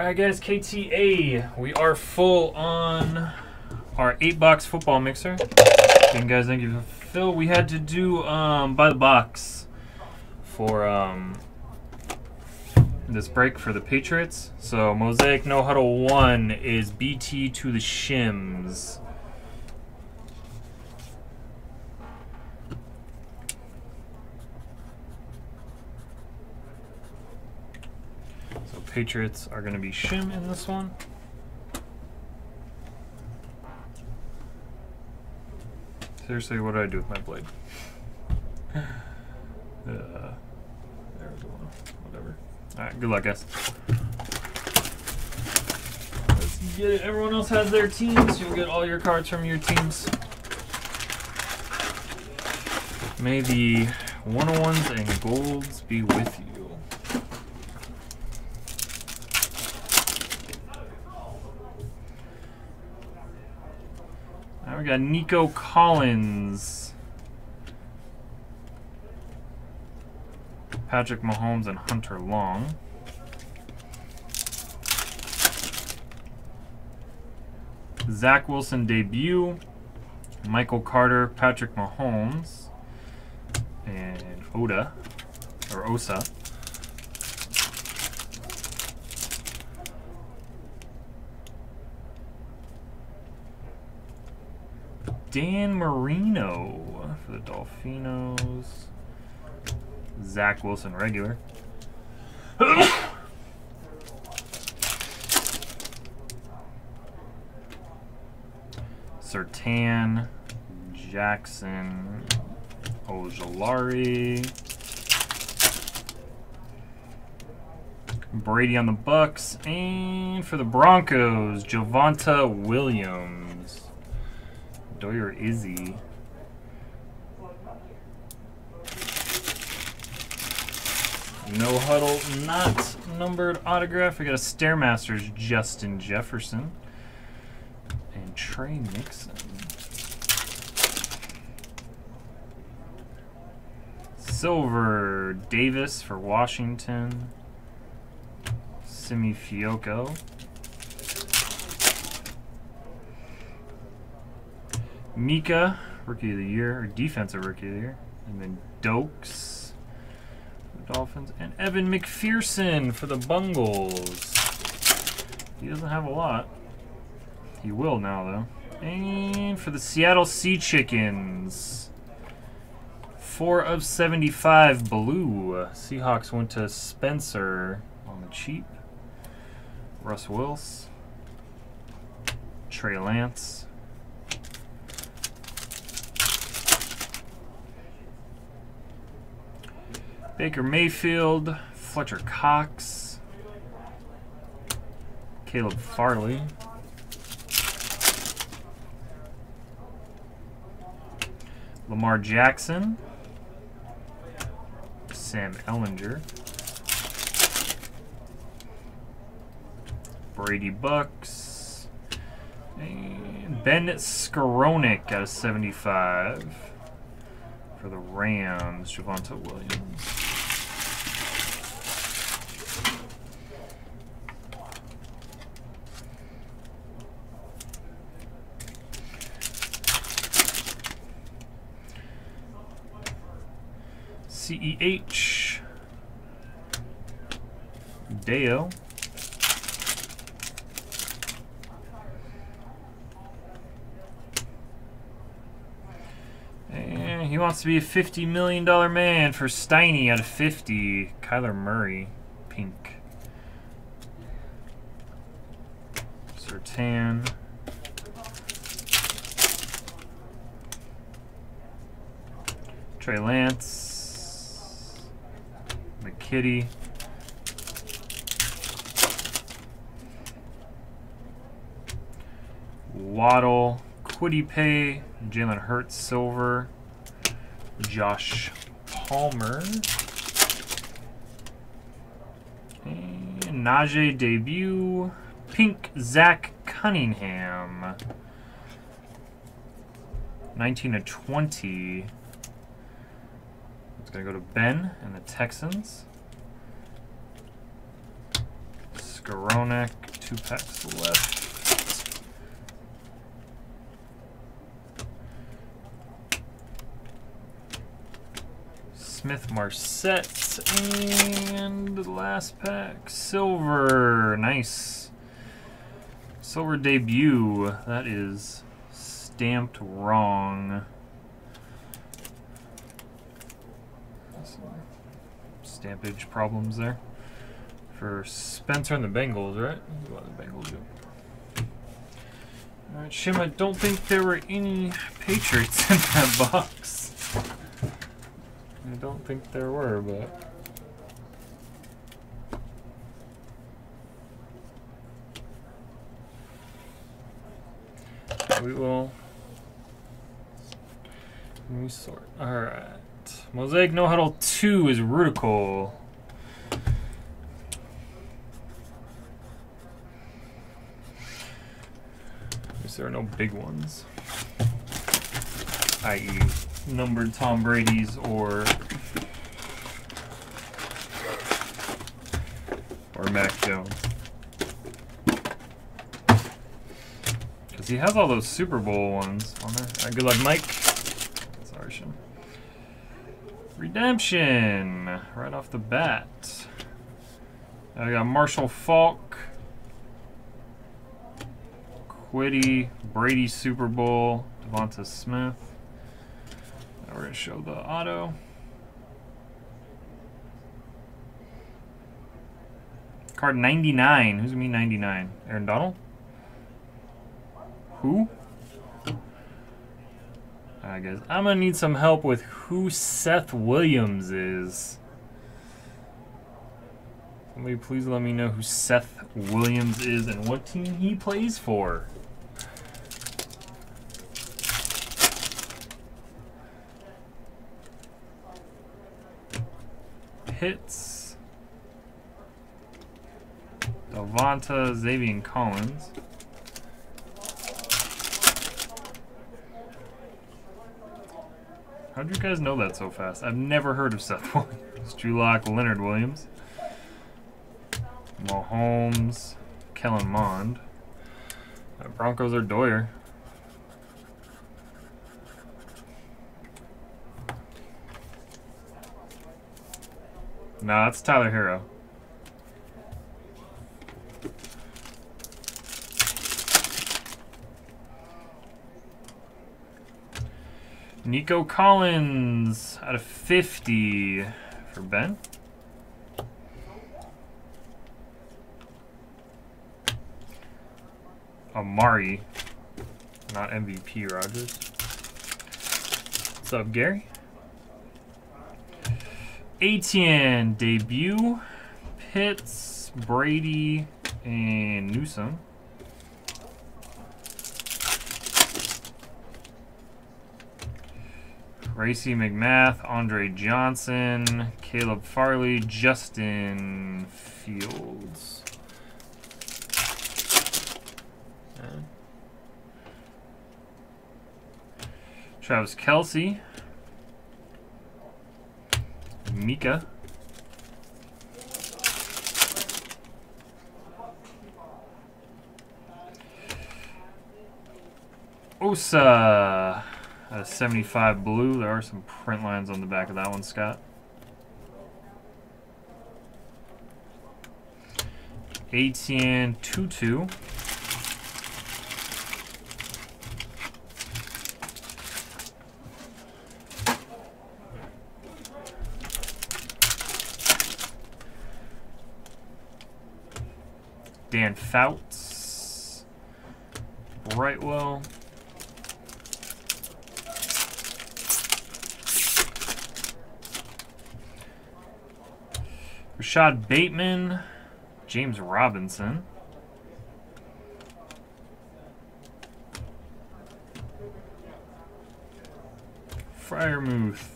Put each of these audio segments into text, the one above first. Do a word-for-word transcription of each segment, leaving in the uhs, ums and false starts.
Alright guys, K T A, we are full on our eight box football mixer. Again guys, thank you for Phil. We had to do um, by the box for um, this break for the Patriots. So Mosaic No Huddle one is B T to the Shims. Patriots are going to be Shim in this one. Seriously, what did I do with my blade? uh, there we go. Whatever. All right, good luck, guys. Let's get it. Everyone else has their teams. You'll get all your cards from your teams. May the one oh ones and golds be with you. We got Nico Collins, Patrick Mahomes, and Hunter Long. Zach Wilson debut, Michael Carter, Patrick Mahomes, and Oda, or Osa. Dan Marino for the Dolphinos. Zach Wilson regular. Sertan, Jackson, Ojulari. Brady on the Bucks. And for the Broncos, Javonta Williams. Doyer Izzy. No huddle, not numbered autograph. We got a Stairmasters Justin Jefferson and Trey Nixon. Silver Davis for Washington. Simi Fioco. Micah, Rookie of the Year, or Defensive Rookie of the Year. And then Stokes, the Dolphins. And Evan McPherson for the Bungles. He doesn't have a lot. He will now, though. And for the Seattle Sea Chickens, four of seventy-five blue. Seahawks went to Spencer on the cheap. Russ Wills. Trey Lance. Baker Mayfield, Fletcher Cox, Caleb Farley, Lamar Jackson, Sam Ellinger, Brady Bucks, and Ben Skowronek out of seventy-five for the Rams, Javonta Williams. C E H, Deo, and he wants to be a fifty million dollar man for Steiny out of fifty, Kyler Murray, pink, Sertan, Trey Lance, Kitty, Waddle, Quiddy Pay, Jalen Hurts, Silver, Josh Palmer, and Najee debut, pink, Zach Cunningham, nineteen of twenty. It's going to go to Ben and the Texans. Skowronek, two packs left. Smith Marset, and last pack, silver, nice. Silver debut, that is stamped wrong. Stampage problems there. For Spencer and the Bengals, right? What the Bengals do. Alright, Shim, I don't think there were any Patriots in that box. I don't think there were, but... we will resort. Alright. Mosaic No Huddle two is Rudical. There are no big ones, that is numbered Tom Brady's or or Mac Jones, because he has all those Super Bowl ones on there. All right, good luck, Mike. Sorry, Shim. Redemption right off the bat. I got Marshall Faulk. Quiddy, Brady Super Bowl, Devonta Smith. Now we're going to show the auto. Card ninety-nine. Who's going to be ninety-nine? Aaron Donald? Who? Alright, guys. I'm going to need some help with who Seth Williams is. Somebody please let me know who Seth Williams is and what team he plays for. Pitts, Devonta, Xavier Collins, how do you guys know that so fast? I've never heard of Seth Williams. Drew Lock, Leonard Williams, Mahomes, Kellen Mond, uh, Broncos or Doyer. Nah, it's Tyler Hero. Nico Collins out of fifty for Ben. Amari, not M V P Rogers. What's up, Gary? Etienne debut, Pitts, Brady, and Newsom. Racy McMath, Andre Johnson, Caleb Farley, Justin Fields. Travis Kelsey, Micah, Osa, a seventy-five blue. There are some print lines on the back of that one, Scott. A T N Tutu. Dan Fouts, Brightwell, Rashad Bateman, James Robinson, Fryermuth,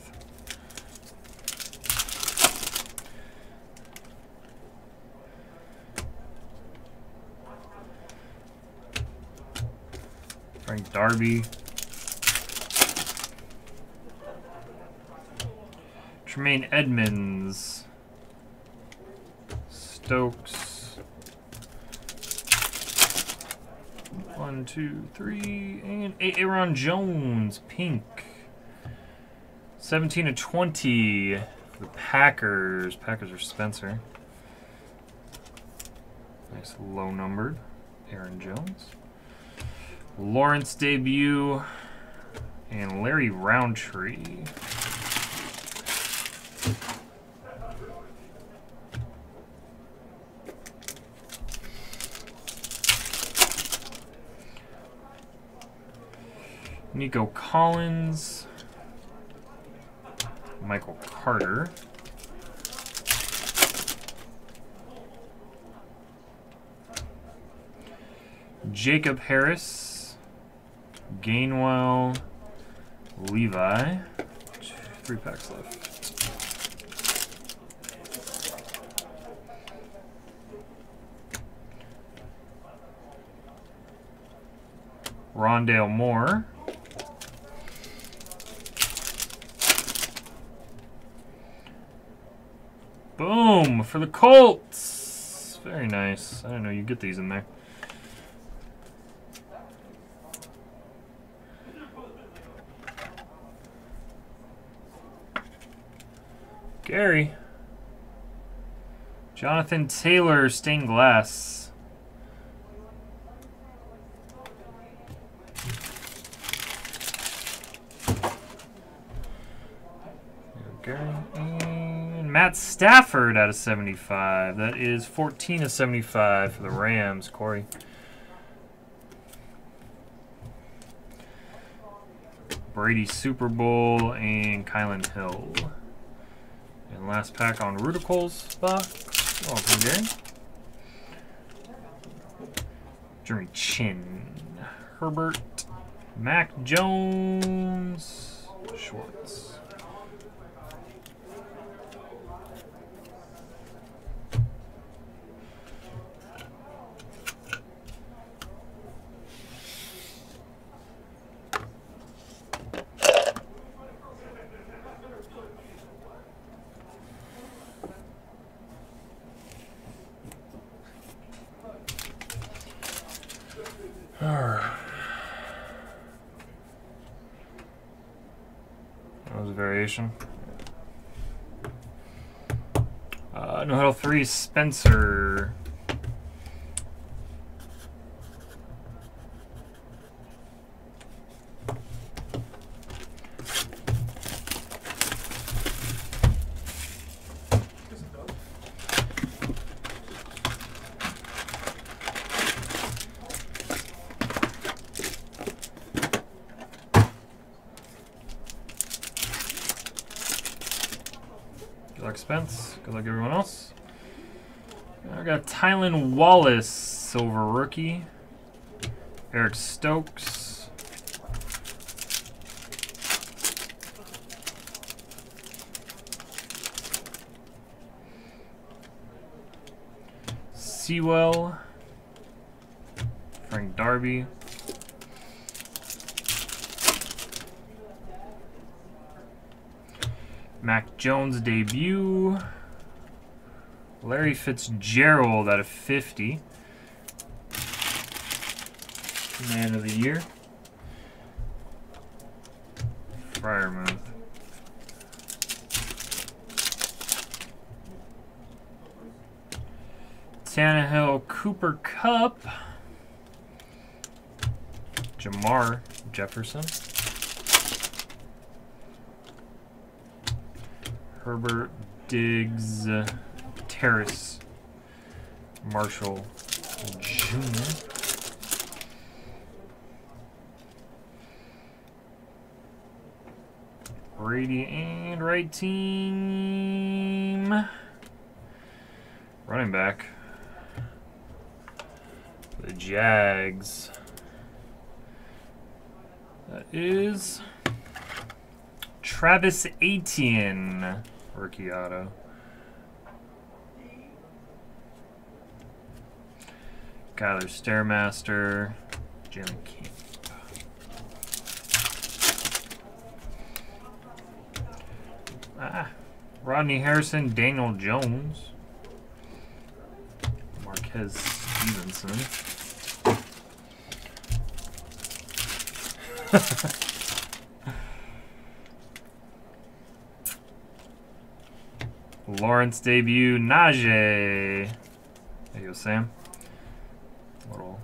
Darby, Tremaine Edmonds, Stokes, One, two, three, and eight. Aaron Jones, pink. seventeen of twenty for the Packers. Packers are Spencer. Nice low numbered Aaron Jones. Lawrence debut and Larry Roundtree. Nico Collins, Michael Carter, Jacob Harris, Gainwell, Levi, three packs left. Rondale Moore. Boom, for the Colts. Very nice. I don't know, you get these in there. Gary. Jonathan Taylor, stained glass. Matt Stafford out of seventy-five. That is fourteen of seventy-five for the Rams, Corey. Brady Super Bowl and Kylan Hill. And last pack on Ruticles box. Welcome, Jerry. Jeremy Chin. Herbert. Mac Jones. Schwartz. Uh, no huddle three, Spencer. Spence, good luck everyone else. I got Tylan Wallace, silver rookie. Eric Stokes. Sewell. Frank Darby. Mac Jones debut. Larry Fitzgerald out of fifty. Man of the year. Friermuth. Tannehill Cooper Cup. Jamar Jefferson. Herbert, Diggs, uh, Terrace, Marshall, Junior Brady and right team. Running back. The Jags. That is Travis Etienne. Rookie auto. Kyler Stairmaster. Jim King. Ah. Rodney Harrison. Daniel Jones. Marquez Stevenson. Lawrence debut, Najee. There you go, Sam. I'll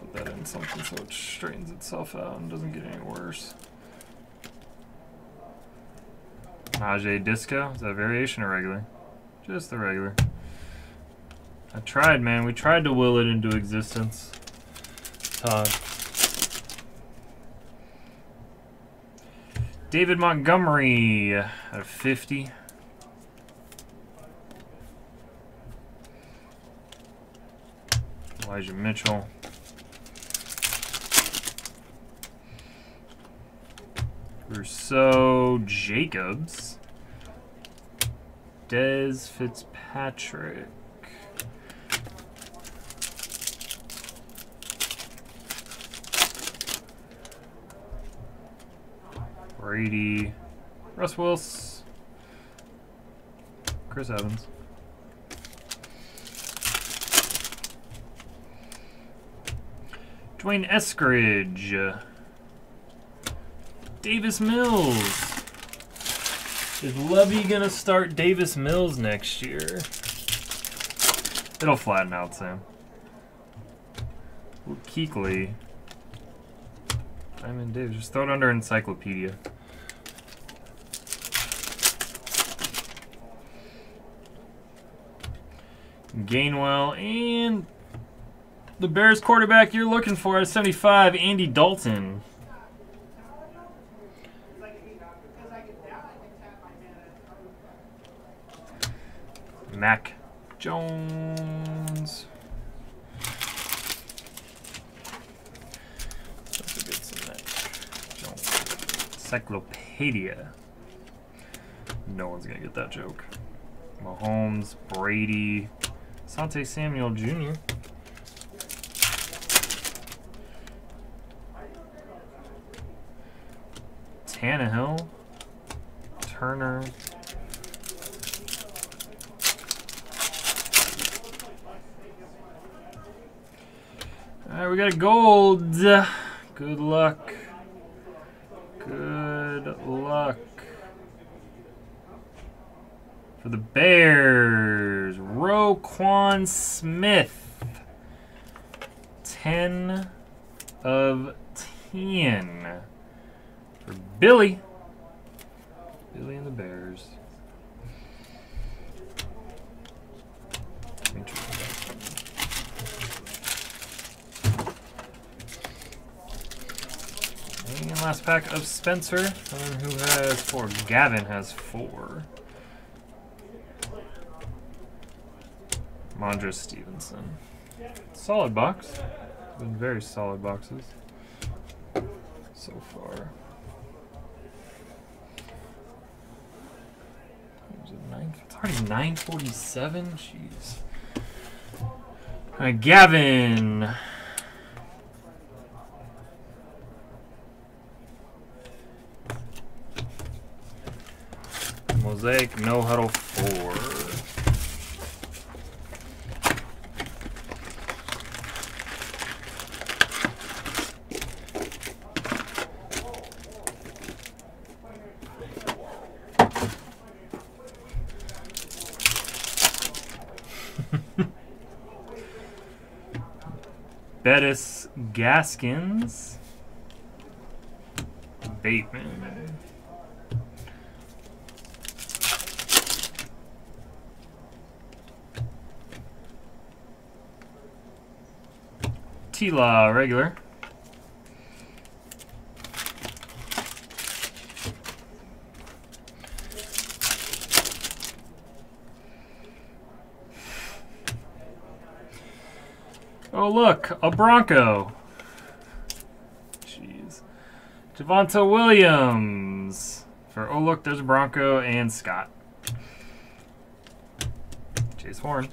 put that in something so it straightens itself out and doesn't get any worse. Najee Disco. Is that a variation or regular? Just the regular. I tried, man. We tried to will it into existence. Todd. David Montgomery out of fifty. Elijah Mitchell. Rousseau Jacobs. Dez Fitzpatrick. Brady. Russ Wills. Chris Evans. Dwayne Eskridge. Davis Mills. Is Levy gonna start Davis Mills next year? It'll flatten out, Sam. Keekly. Diamond Davis. Just throw it under encyclopedia. Gainwell and the Bears quarterback you're looking for at seventy-five, Andy Dalton. Mac Jones. That's a good some Mac Jones. Encyclopedia. No one's gonna get that joke. Mahomes, Brady, Asante Samuel Junior Tannehill, Turner. All right, we got a gold. Good luck. Good luck. For the Bears, Roquan Smith. ten of ten. For Billy. Billy and the Bears. And last pack of Spencer. And who has four? Gavin has four. Mondra Stevenson. Solid box. Been very solid boxes so far. It's already nine forty-seven. Jeez. All right, Gavin. Mosaic No Huddle four. Bettis Gaskins, Bateman, T-Law regular, oh look, a Bronco. Jeez. Devonta Williams. For oh look, there's a Bronco and Scott. Chase Horn.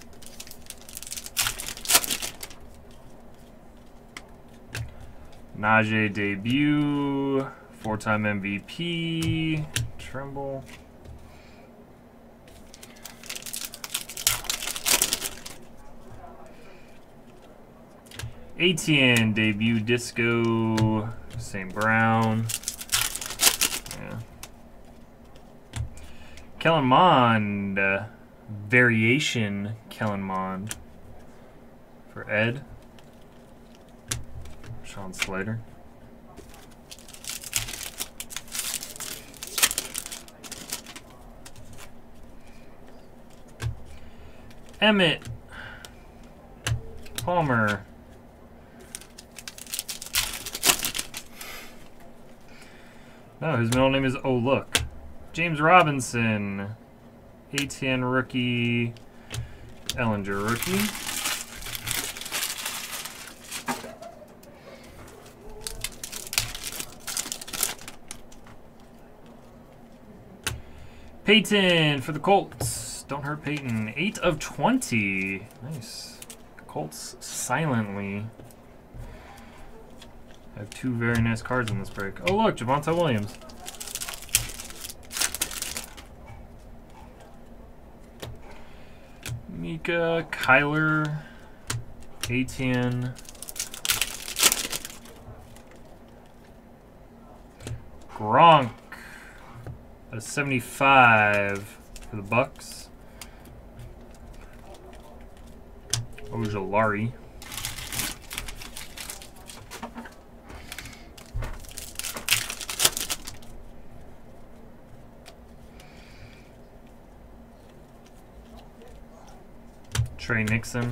Najee debut. Four-time M V P. Trimble. A T N debut disco Saint Brown. Yeah. Kellen Mond. Uh, variation Kellen Mond. For Ed. Sean Slater. Emmett. Palmer. No, his middle name is Oh Look. James Robinson. A T N rookie. Ellinger rookie. Peyton for the Colts. Don't hurt Peyton. eight of twenty. Nice. Colts silently. I have two very nice cards in this break. Oh, look, Javonte Williams. Micah, Kyler, Etienne, Gronk, a seventy-five for the Bucks. Ojulari. Trey Nixon.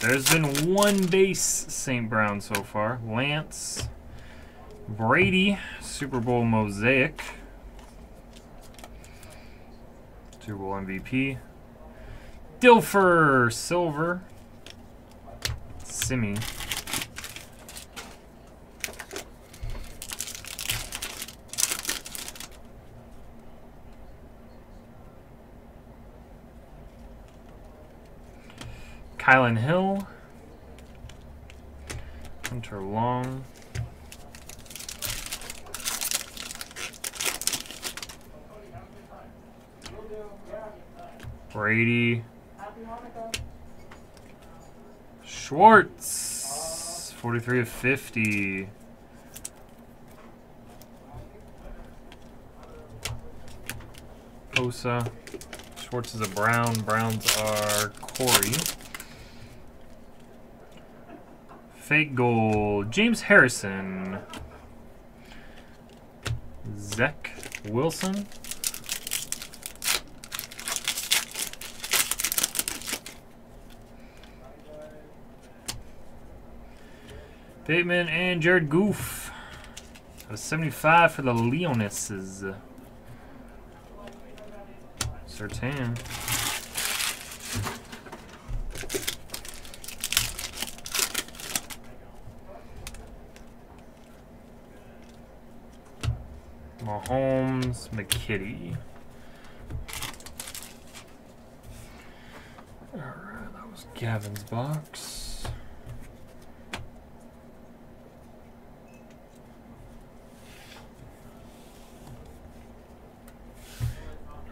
There's been one base Saint Brown so far. Lance. Brady. Super Bowl Mosaic. Super Bowl M V P. Dilfer. Silver. Simi. Kylan Hill, Hunter Long, Brady, Schwartz, forty-three of fifty, Osa. Schwartz is a Brown, Browns are Corey. Fake gold. James Harrison. Zach Wilson. Bateman and Jared Goof. A seventy-five for the Leonesses. Sertan. Mahomes, McKitty. All right, that was Gavin's box.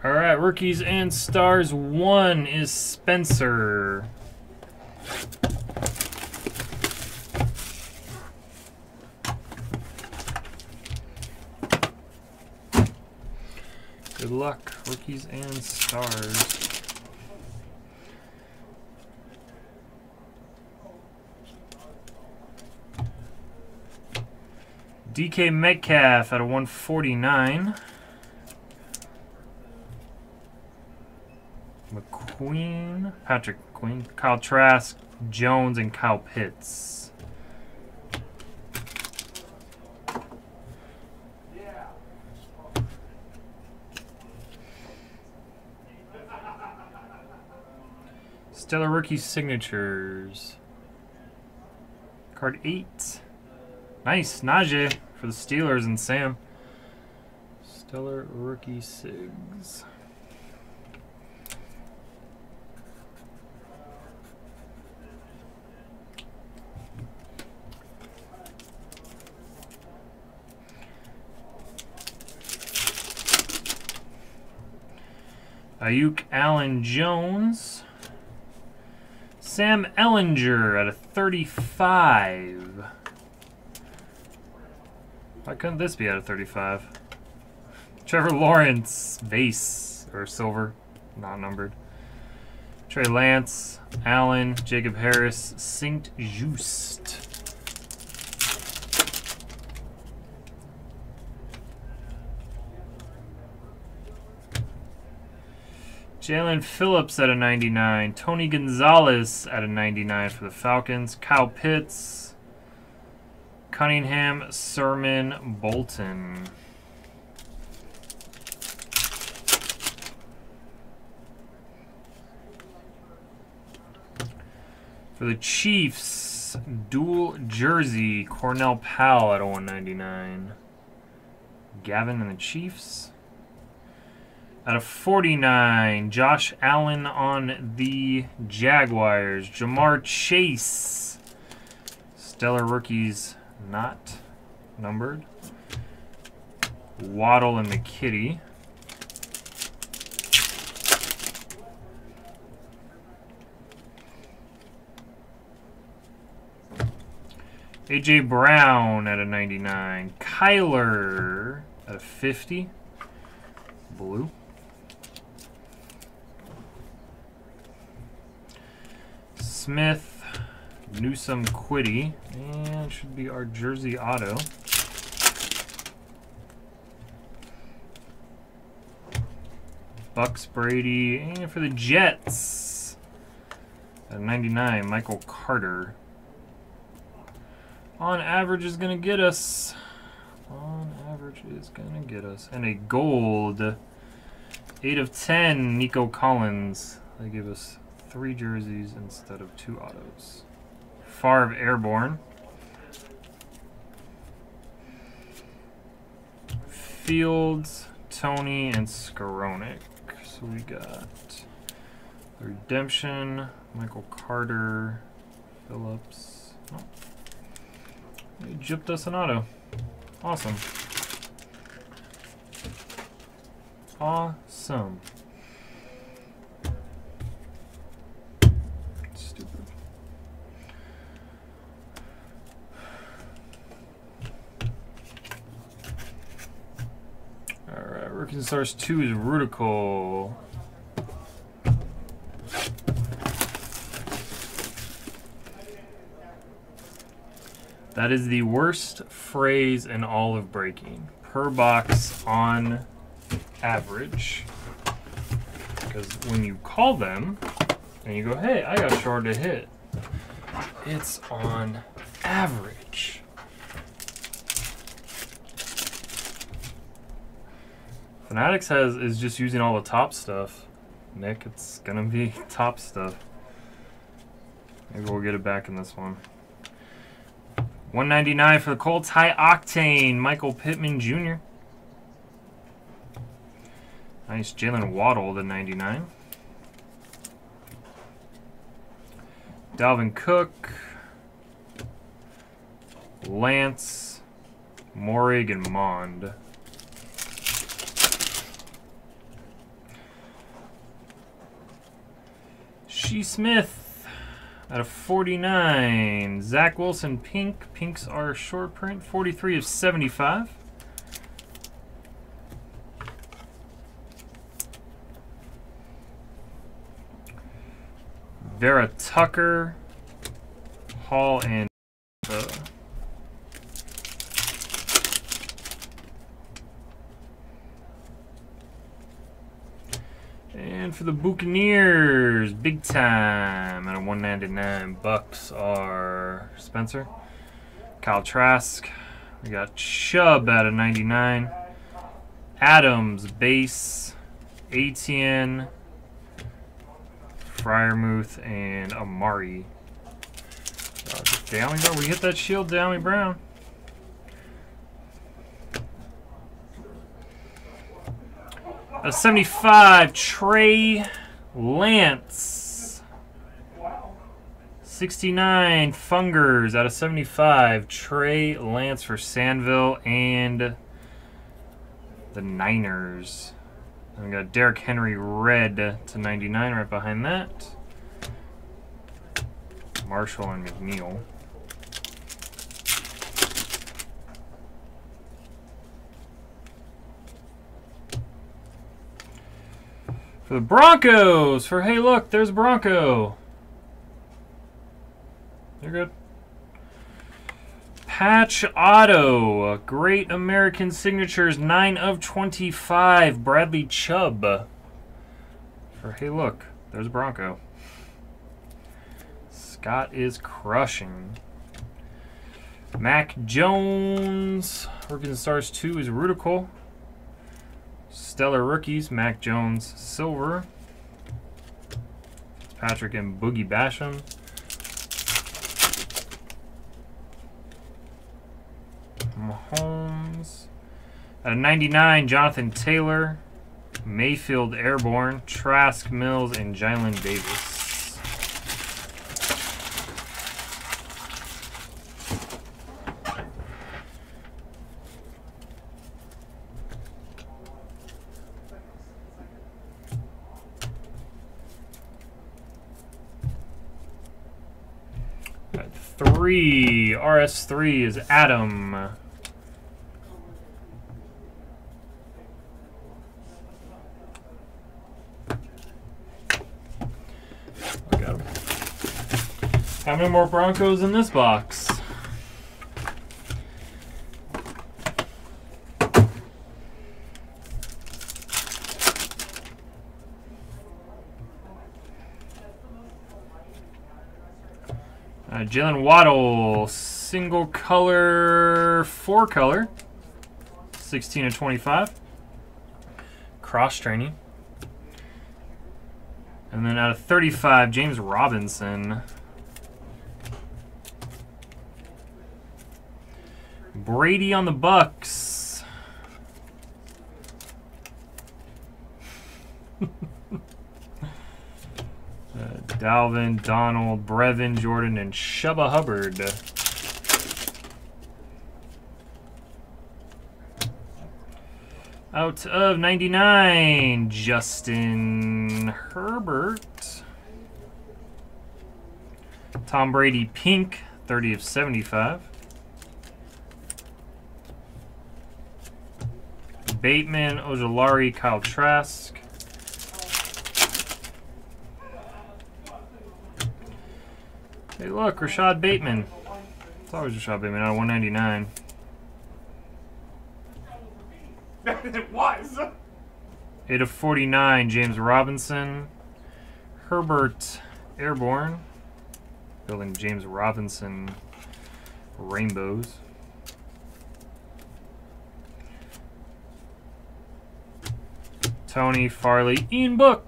All right, rookies and stars. One is Spencer. Good luck, rookies and stars. D K Metcalf out of one forty-nine. McQueen, Patrick McQueen, Kyle Trask, Jones, and Kyle Pitts. Stellar rookie signatures. Card eight. Nice. Najee for the Steelers and Sam. Stellar rookie sigs. Ayuk, Allen, Jones. Sam Ellinger at a thirty-five. Why couldn't this be at a thirty-five? Trevor Lawrence, base, or silver, not numbered. Trey Lance, Allen, Jacob Harris, Saint Just. Jalen Phillips at a ninety-nine. Tony Gonzalez at a ninety-nine for the Falcons. Kyle Pitts, Cunningham, Sermon, Bolton. For the Chiefs, dual jersey, Cornell Powell at a one ninety-nine. Gavin and the Chiefs. Out of forty-nine, Josh Allen on the Jaguars. Jamar Chase. Stellar rookies not numbered. Waddle and McKitty. A J Brown at a ninety-nine. Kyler at a fifty. Blue. Smith, Newsome, Quiddy, and should be our jersey auto. Bucks, Brady, and for the Jets, at ninety-nine, Michael Carter. On average is going to get us. On average is going to get us. And a gold, eight of ten, Nico Collins. They give us three jerseys instead of two autos. Favre Airborne. Fields, Tony, and Skowronek. So we got Redemption, Michael Carter, Phillips. Oh. They gypped us an auto. Awesome. Awesome. Rookie Stars two is Rudical. That is the worst phrase in all of breaking. Per box on average. Because when you call them and you go, hey, I got short to hit, it's on average. Fanatics has is just using all the top stuff. Nick, it's gonna be top stuff. Maybe we'll get it back in this one. one ninety-nine for the Colts, high octane, Michael Pittman Junior Nice, Jalen Waddle, the ninety-nine. Dalvin Cook, Lance, Morig, and Mond. G. Smith out of forty-nine. Zach Wilson, pink. Pinks are short print. forty-three of seventy-five. Vera Tucker, Hall, and uh, And for the Buccaneers, big time at a one ninety-nine. Bucks are Spencer, Kyle Trask. We got Chubb at a ninety-nine. Adams, base, A T N, Fryermuth, and Amari. Uh, down we go. We hit that shield, Downey Brown. A seventy-five, Trey Lance. sixty-nine, Fungers out of seventy-five. Trey Lance for Sandville and the Niners. And we got Derrick Henry red to ninety-nine right behind that. Marshall and McNeil. For the Broncos, for hey look, there's Bronco. They're good. Patch Auto, Great American Signatures, nine of twenty-five, Bradley Chubb. For hey look, there's Bronco. Scott is crushing. Mac Jones, Rookies and Stars two is Rudical. Stellar Rookies, Mac Jones, Silver. Patrick and Boogie Basham. Mahomes. At a ninety-nine, Jonathan Taylor, Mayfield Airborne, Trask Mills, and Jalen Davis. At three, R S three is Adam. How many more Broncos in this box? Uh, Jalen Waddle, single color, four color, sixteen of twenty-five, cross training. And then out of thirty-five, James Robinson. Brady on the Bucks. uh, Dalvin, Donald, Brevin, Jordan, and Shubba Hubbard. Out of ninety-nine, Justin Herbert. Tom Brady, pink, thirty of seventy-five. Bateman, Ojulari, Kyle Trask. Hey, look, Rashad Bateman. It's always Rashad Bateman out of one ninety-nine. It was! eight of forty-nine, James Robinson. Herbert, Airborne. Building James Robinson Rainbows. Tony, Farley, Ian Book.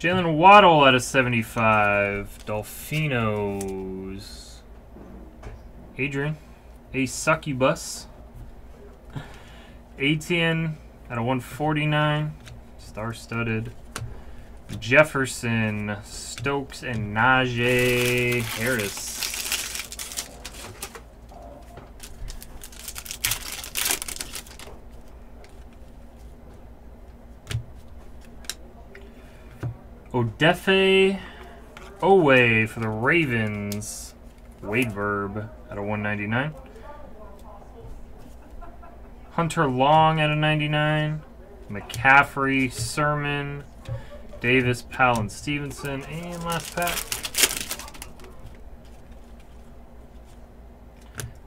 Jalen Waddle out of seventy-five. Dolphinos. Adrian, a succubus. Etienne out of one forty-nine. Star-studded. Jefferson, Stokes, and Najee Harris. Odefe Owe for the Ravens. Wade Verb at a one ninety-nine. Hunter Long at a ninety-nine. McCaffrey, Sermon, Davis, Powell, and Stevenson. And last pack.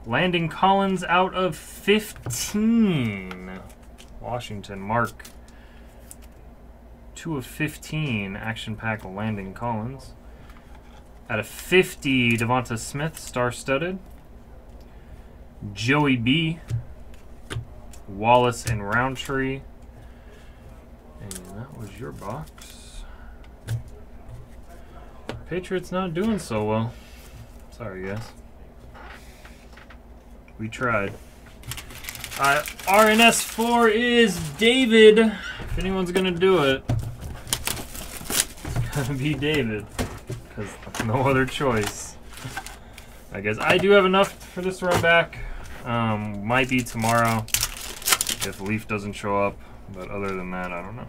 Landon Collins out of fifteen. Washington, Mark. two of fifteen, action pack Landon Collins. Out of fifty, Devonta Smith, star-studded. Joey B, Wallace and Roundtree. And that was your box. Patriots not doing so well. Sorry, guys. We tried. Uh, R N S four is David. If anyone's going to do it, gonna be David, because no other choice. I guess I do have enough for this run back. Um, might be tomorrow. if Leaf doesn't show up. But other than that, I don't know.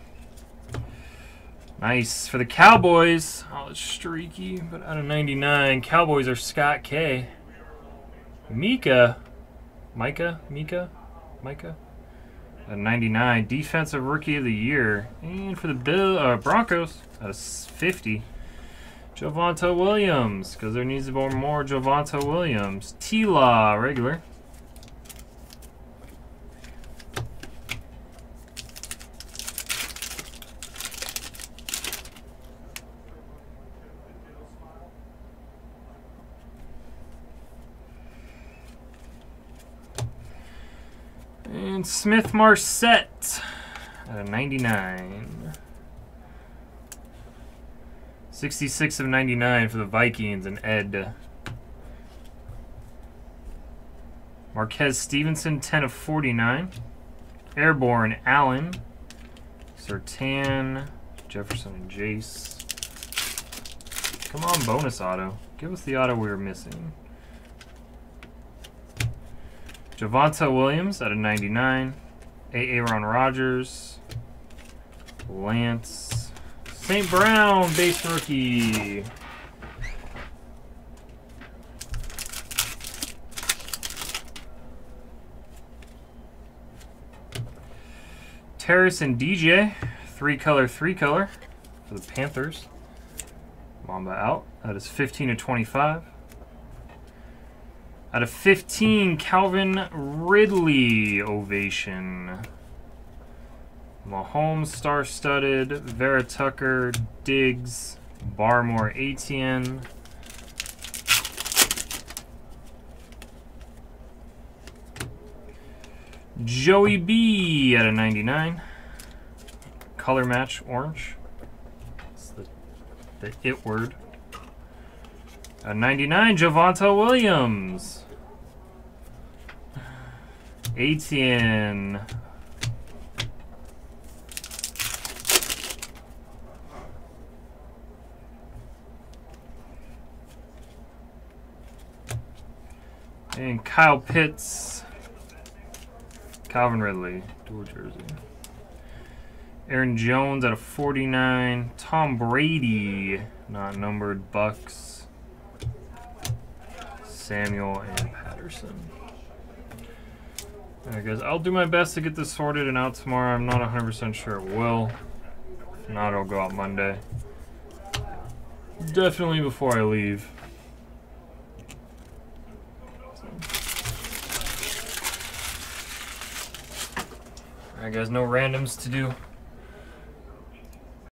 Nice. For the Cowboys, oh, it's streaky, but out of ninety-nine, Cowboys are Scott K. Micah. Micah? Micah? Micah? At ninety-nine, Defensive Rookie of the Year. And for the Bill, uh, Broncos, out of fifty, Javonte Williams, because there needs to be more Javonte Williams. T-Law, regular. And Smith Marset at a ninety-nine. sixty-six of ninety-nine for the Vikings and Ed. Marquez Stevenson, ten of forty-nine. Airborne, Allen. Sertan, Jefferson, and Jace. Come on, bonus auto. Give us the auto we were missing. Javonte Williams at a ninety-nine. Aaron Rodgers. Lance. Saint Brown, base rookie. Terrace and D J. Three color, three color for the Panthers. Mamba out. That is fifteen to twenty-five. Out of fifteen, Calvin Ridley, ovation. Mahomes, star-studded. Vera Tucker, Diggs, Barmore, Etienne. Joey B at a ninety-nine. Color match, orange. That's the, the it word. A ninety-nine, Javonte Williams. A T N. And Kyle Pitts. Calvin Ridley, dual jersey. Aaron Jones out of forty-nine. Tom Brady, not numbered, Bucks. Samuel and Patterson. Alright guys, I'll do my best to get this sorted and out tomorrow. I'm not one hundred percent sure it will. If not, it'll go out Monday. Definitely before I leave. Alright guys, no randoms to do.